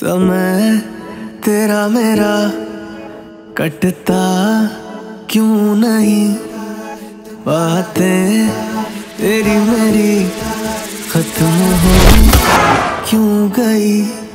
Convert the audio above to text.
चल मैं तेरा मेरा कटता क्यों नहीं, बातें तेरी मेरी खत्म हो क्यों गई।